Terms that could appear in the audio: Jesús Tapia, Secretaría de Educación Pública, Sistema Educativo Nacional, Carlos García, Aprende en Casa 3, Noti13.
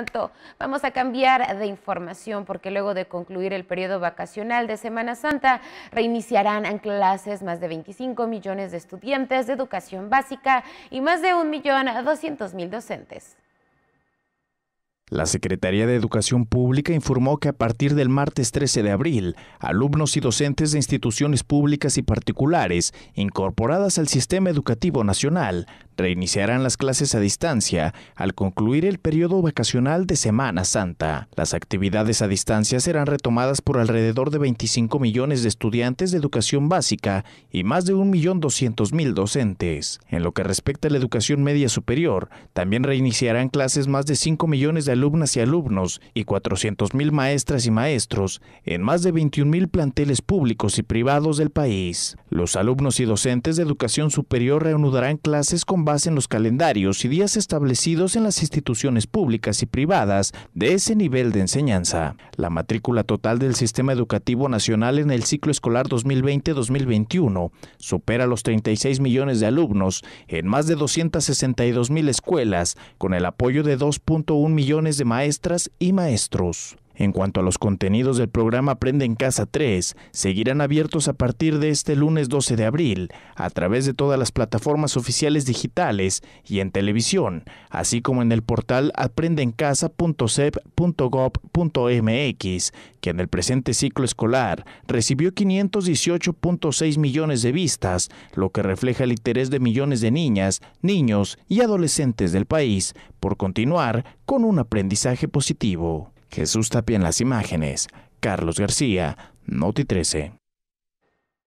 Santo. Vamos a cambiar de información porque luego de concluir el periodo vacacional de Semana Santa reiniciarán en clases más de 25 millones de estudiantes de educación básica y más de 1.200.000 docentes. La Secretaría de Educación Pública informó que a partir del martes 13 de abril, alumnos y docentes de instituciones públicas y particulares incorporadas al Sistema Educativo Nacional reiniciarán las clases a distancia al concluir el periodo vacacional de Semana Santa. Las actividades a distancia serán retomadas por alrededor de 25 millones de estudiantes de educación básica y más de 1.200.000 docentes. En lo que respecta a la educación media superior, también reiniciarán clases más de 5 millones de alumnas y alumnos y 400.000 maestras y maestros en más de 21.000 planteles públicos y privados del país. Los alumnos y docentes de educación superior reanudarán clases con en los calendarios y días establecidos en las instituciones públicas y privadas de ese nivel de enseñanza. La matrícula total del Sistema Educativo Nacional en el ciclo escolar 2020-2021 supera los 36 millones de alumnos en más de 262.000 escuelas, con el apoyo de 2.1 millones de maestras y maestros. En cuanto a los contenidos del programa Aprende en Casa 3, seguirán abiertos a partir de este lunes 12 de abril a través de todas las plataformas oficiales digitales y en televisión, así como en el portal aprendeencasa.sep.gov.mx, que en el presente ciclo escolar recibió 518.6 millones de vistas, lo que refleja el interés de millones de niñas, niños y adolescentes del país por continuar con un aprendizaje positivo. Jesús Tapia en las imágenes, Carlos García, Noti 13.